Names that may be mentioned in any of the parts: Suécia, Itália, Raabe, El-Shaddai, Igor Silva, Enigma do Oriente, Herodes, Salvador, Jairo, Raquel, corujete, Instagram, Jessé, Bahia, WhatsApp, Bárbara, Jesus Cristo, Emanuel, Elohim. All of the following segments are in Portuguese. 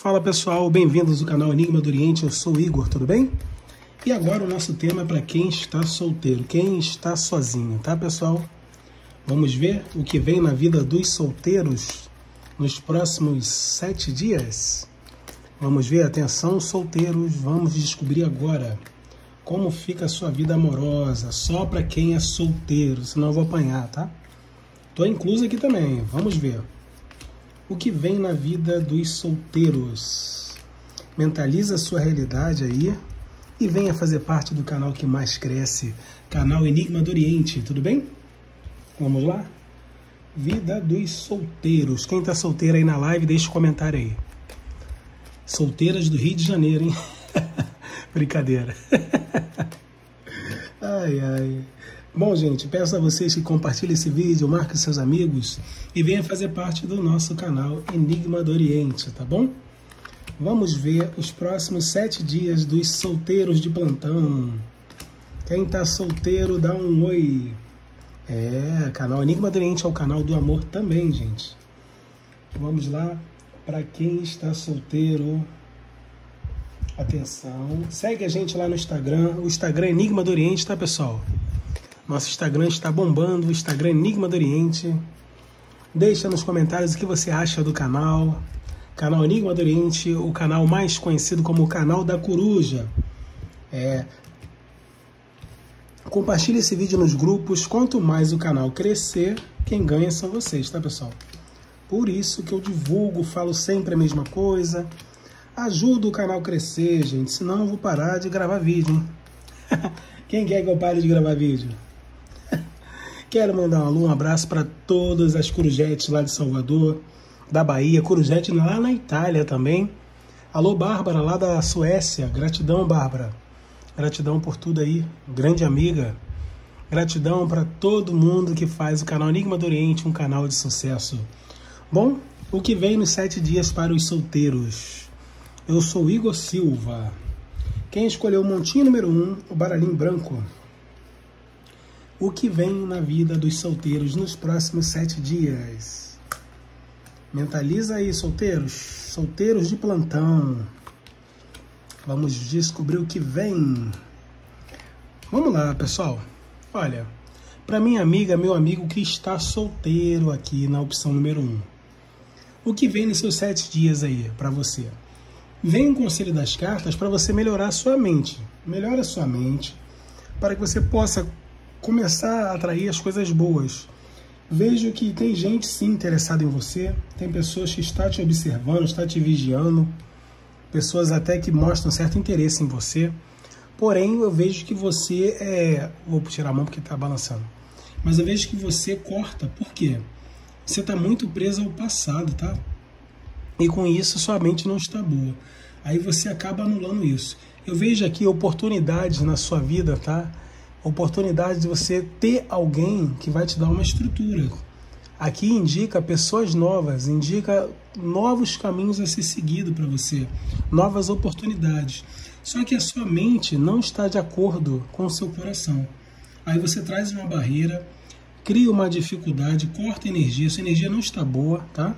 Fala pessoal, bem-vindos ao canal Enigma do Oriente, eu sou o Igor, tudo bem? E agora o nosso tema é para quem está solteiro, quem está sozinho, tá pessoal? Vamos ver o que vem na vida dos solteiros nos próximos 7 dias? Vamos ver, atenção solteiros, vamos descobrir agora como fica a sua vida amorosa, só para quem é solteiro, senão eu vou apanhar, tá? Tô incluso aqui também, vamos ver. O que vem na vida dos solteiros? Mentaliza a sua realidade aí e venha fazer parte do canal que mais cresce, canal Enigma do Oriente, tudo bem? Vamos lá? Vida dos solteiros. Quem tá solteiro aí na live, deixa o comentário aí. Solteiras do Rio de Janeiro, hein? Brincadeira. Ai, ai. Bom, gente, peço a vocês que compartilhem esse vídeo, marquem seus amigos e venham fazer parte do nosso canal Enigma do Oriente, tá bom? Vamos ver os próximos 7 dias dos solteiros de plantão. Quem tá solteiro, dá um oi. É, canal Enigma do Oriente é o canal do amor também, gente. Vamos lá, para quem está solteiro, atenção. Segue a gente lá no Instagram, o Instagram é Enigma do Oriente, tá, pessoal? Nosso Instagram está bombando, o Instagram Enigma do Oriente. Deixa nos comentários o que você acha do canal. Canal Enigma do Oriente, o canal mais conhecido como o canal da coruja. É. Compartilhe esse vídeo nos grupos. Quanto mais o canal crescer, quem ganha são vocês, tá, pessoal? Por isso que eu divulgo, falo sempre a mesma coisa. Ajuda o canal a crescer, gente, senão eu vou parar de gravar vídeo, hein? Quem quer que eu pare de gravar vídeo? Quero mandar um abraço para todas as corujetes lá de Salvador, da Bahia, corujete lá na Itália também. Alô, Bárbara, lá da Suécia. Gratidão, Bárbara. Gratidão por tudo aí, grande amiga. Gratidão para todo mundo que faz o canal Enigma do Oriente um canal de sucesso. Bom, o que vem nos 7 dias para os solteiros? Eu sou Igor Silva. Quem escolheu o montinho número 1, o baralhinho branco? O que vem na vida dos solteiros nos próximos 7 dias? Mentaliza aí, solteiros. Solteiros de plantão. Vamos descobrir o que vem. Vamos lá, pessoal. Olha, para minha amiga, meu amigo que está solteiro aqui na opção número 1. O que vem nos seus 7 dias aí para você? Vem um conselho das cartas para você melhorar a sua mente. Melhora a sua mente para que você possa começar a atrair as coisas boas. Vejo que tem gente sim interessada em você, tem pessoas que estão te observando, estão te vigiando, pessoas até que mostram certo interesse em você, porém eu vejo que você é... Vou tirar a mão porque está balançando. Mas eu vejo que você corta, por quê? Você está muito preso ao passado, tá? E com isso sua mente não está boa. Aí você acaba anulando isso. Eu vejo aqui oportunidades na sua vida, tá? Oportunidade de você ter alguém que vai te dar uma estrutura. Aqui indica pessoas novas, indica novos caminhos a ser seguido para você, novas oportunidades. Só que a sua mente não está de acordo com o seu coração. Aí você traz uma barreira, cria uma dificuldade, corta a energia, sua energia não está boa, tá?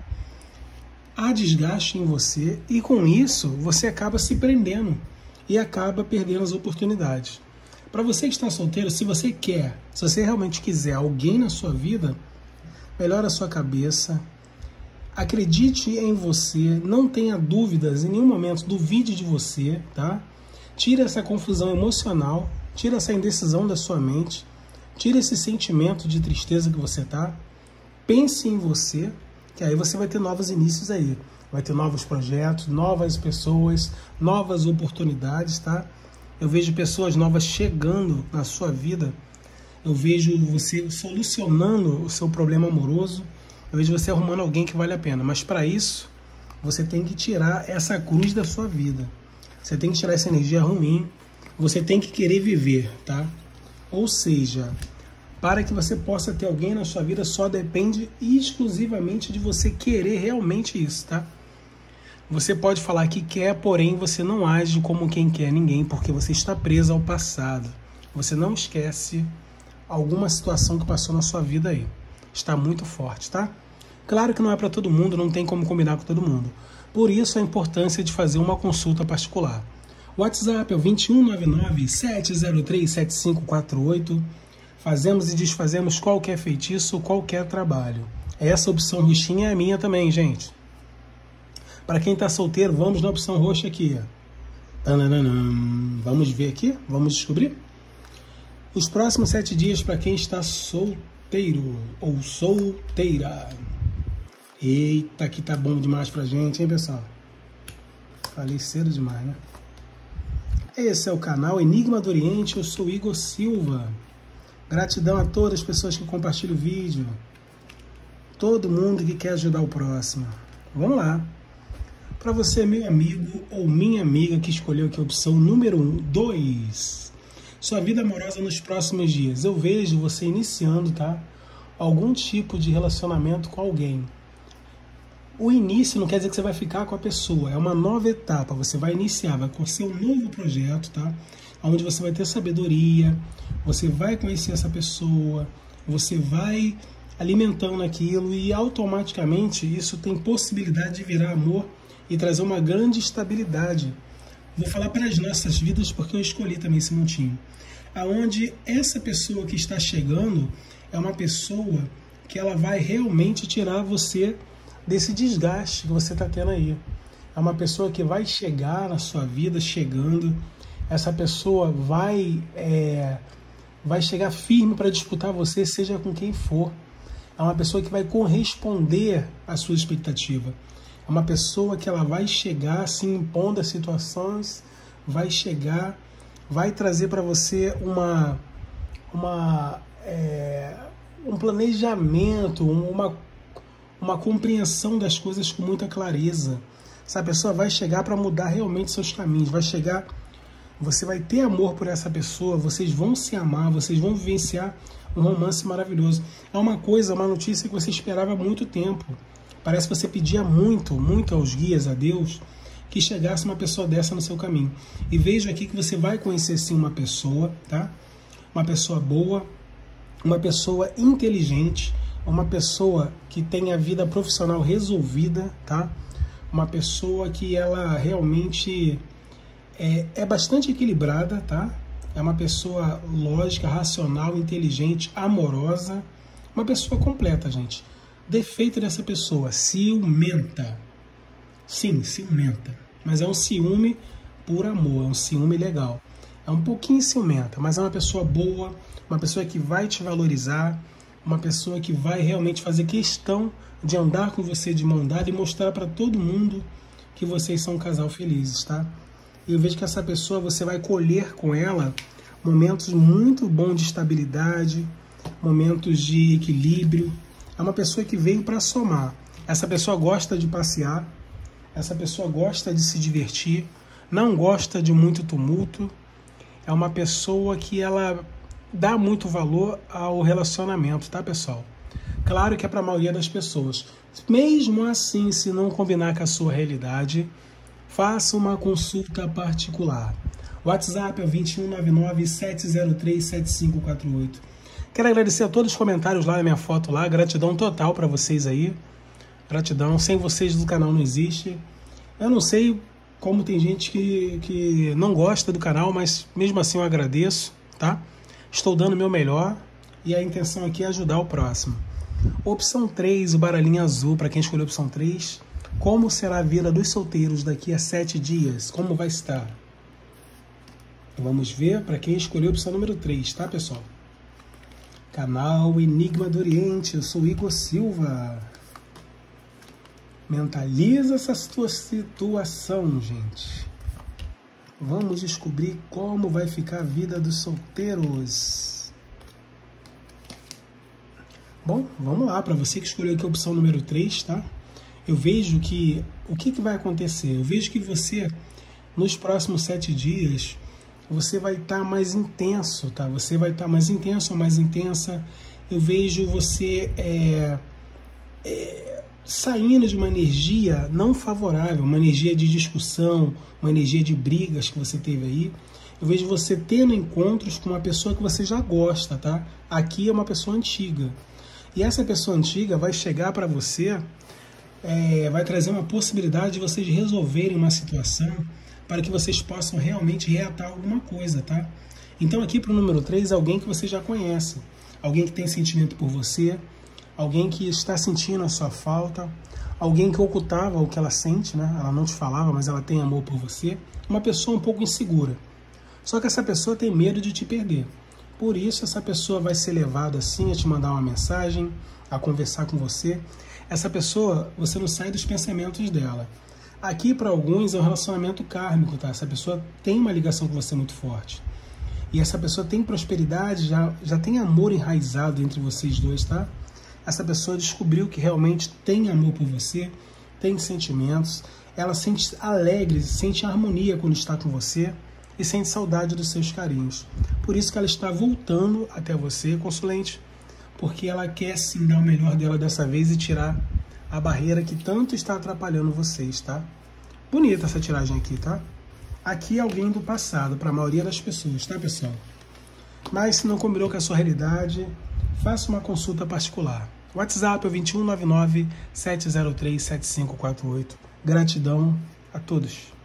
Há desgaste em você e com isso você acaba se prendendo e acaba perdendo as oportunidades. Para você que está solteiro, se você quer, se você realmente quiser alguém na sua vida, melhora a sua cabeça, acredite em você, não tenha dúvidas em nenhum momento, duvide de você, tá? Tira essa confusão emocional, tira essa indecisão da sua mente, tira esse sentimento de tristeza que você tá, pense em você, que aí você vai ter novos inícios aí, vai ter novos projetos, novas pessoas, novas oportunidades, tá? Eu vejo pessoas novas chegando na sua vida. Eu vejo você solucionando o seu problema amoroso. Eu vejo você arrumando alguém que vale a pena. Mas para isso, você tem que tirar essa cruz da sua vida. Você tem que tirar essa energia ruim. Você tem que querer viver, tá? Ou seja, para que você possa ter alguém na sua vida, só depende exclusivamente de você querer realmente isso, tá? Você pode falar que quer, porém você não age como quem quer ninguém, porque você está preso ao passado. Você não esquece alguma situação que passou na sua vida aí. Está muito forte, tá? Claro que não é para todo mundo, não tem como combinar com todo mundo. Por isso a importância de fazer uma consulta particular. O WhatsApp é o 2199-703-7548. Fazemos e desfazemos qualquer feitiço, qualquer trabalho. Essa opção roxinha é a minha também, gente. Para quem está solteiro, vamos na opção roxa aqui. Vamos ver aqui, vamos descobrir. Os próximos 7 dias para quem está solteiro ou solteira. Eita, aqui tá bom demais pra gente, hein, pessoal? Falei cedo demais, né? Esse é o canal Enigma do Oriente, eu sou Igor Silva. Gratidão a todas as pessoas que compartilham o vídeo. Todo mundo que quer ajudar o próximo. Vamos lá. Para você, meu amigo ou minha amiga que escolheu aqui a opção número 1, 2. Sua vida amorosa nos próximos dias. Eu vejo você iniciando, tá? Algum tipo de relacionamento com alguém. O início não quer dizer que você vai ficar com a pessoa. É uma nova etapa. Você vai iniciar, vai conhecer um novo projeto, tá? Onde você vai ter sabedoria. Você vai conhecer essa pessoa. Você vai alimentando aquilo e automaticamente isso tem possibilidade de virar amor e trazer uma grande estabilidade. Vou falar para as nossas vidas porque eu escolhi também esse montinho. Aonde essa pessoa que está chegando é uma pessoa que ela vai realmente tirar você desse desgaste que você está tendo aí. É uma pessoa que vai chegar na sua vida, chegando. Essa pessoa vai chegar firme para disputar você, seja com quem for. É uma pessoa que vai corresponder à sua expectativa. É uma pessoa que ela vai chegar se impondo às situações, vai chegar, vai trazer para você um planejamento, uma compreensão das coisas com muita clareza. Essa pessoa vai chegar para mudar realmente seus caminhos, vai chegar. Você vai ter amor por essa pessoa, vocês vão se amar, vocês vão vivenciar um romance maravilhoso. É uma coisa, uma notícia que você esperava há muito tempo. Parece que você pedia muito, muito aos guias, a Deus, que chegasse uma pessoa dessa no seu caminho. E vejo aqui que você vai conhecer sim uma pessoa, tá? Uma pessoa boa, uma pessoa inteligente, uma pessoa que tem a vida profissional resolvida, tá? Uma pessoa que ela realmente... É bastante equilibrada, tá? É uma pessoa lógica, racional, inteligente, amorosa. Uma pessoa completa, gente. Defeito dessa pessoa, ciumenta. Sim, ciumenta. Mas é um ciúme por amor, é um ciúme legal. É um pouquinho ciumenta, mas é uma pessoa boa, uma pessoa que vai te valorizar, uma pessoa que vai realmente fazer questão de andar com você de mão dada e mostrar para todo mundo que vocês são um casal felizes, tá? E eu vejo que essa pessoa, você vai colher com ela momentos muito bons de estabilidade, momentos de equilíbrio. É uma pessoa que veio para somar. Essa pessoa gosta de passear, essa pessoa gosta de se divertir, não gosta de muito tumulto. É uma pessoa que ela dá muito valor ao relacionamento, tá, pessoal? Claro que é para a maioria das pessoas. Mesmo assim, se não combinar com a sua realidade... Faça uma consulta particular. WhatsApp é 2199-703-7548. Quero agradecer a todos os comentários lá na minha foto lá. Gratidão total para vocês aí. Gratidão. Sem vocês do canal não existe. Eu não sei como tem gente que não gosta do canal, mas mesmo assim eu agradeço, tá? Estou dando o meu melhor e a intenção aqui é ajudar o próximo. Opção 3, o baralhinho azul, para quem escolheu a opção 3... Como será a vida dos solteiros daqui a 7 dias? Como vai estar? Vamos ver para quem escolheu a opção número 3, tá, pessoal? Canal Enigma do Oriente, eu sou Igor Silva. Mentaliza essa sua situação, gente. Vamos descobrir como vai ficar a vida dos solteiros. Bom, vamos lá. Para você que escolheu aqui a opção número 3, tá? Eu vejo que... O que vai acontecer? Eu vejo que você, nos próximos 7 dias, você vai estar mais intenso, tá? Você vai estar mais intenso ou mais intensa. Eu vejo você saindo de uma energia não favorável, uma energia de discussão, uma energia de brigas que você teve aí. Eu vejo você tendo encontros com uma pessoa que você já gosta, tá? Aqui é uma pessoa antiga. E essa pessoa antiga vai chegar para você... vai trazer uma possibilidade de vocês resolverem uma situação para que vocês possam realmente reatar alguma coisa, tá? Então aqui para o número 3, alguém que você já conhece, alguém que tem sentimento por você, alguém que está sentindo a sua falta, alguém que ocultava o que ela sente, né? Ela não te falava, mas ela tem amor por você, uma pessoa um pouco insegura. Só que essa pessoa tem medo de te perder. Por isso, essa pessoa vai ser levada assim a te mandar uma mensagem, a conversar com você. Essa pessoa, você não sai dos pensamentos dela. Aqui, para alguns, é um relacionamento kármico, tá? Essa pessoa tem uma ligação com você muito forte. E essa pessoa tem prosperidade, já tem amor enraizado entre vocês dois, tá? Essa pessoa descobriu que realmente tem amor por você, tem sentimentos, ela sente alegre, sente harmonia quando está com você, e sente saudade dos seus carinhos. Por isso que ela está voltando até você, consulente, porque ela quer sim dar o melhor dela dessa vez e tirar a barreira que tanto está atrapalhando vocês, tá? Bonita essa tiragem aqui, tá? Aqui é alguém do passado, para a maioria das pessoas, tá, pessoal? Mas se não combinou com a sua realidade, faça uma consulta particular. WhatsApp é 2199-703-7548. Gratidão a todos.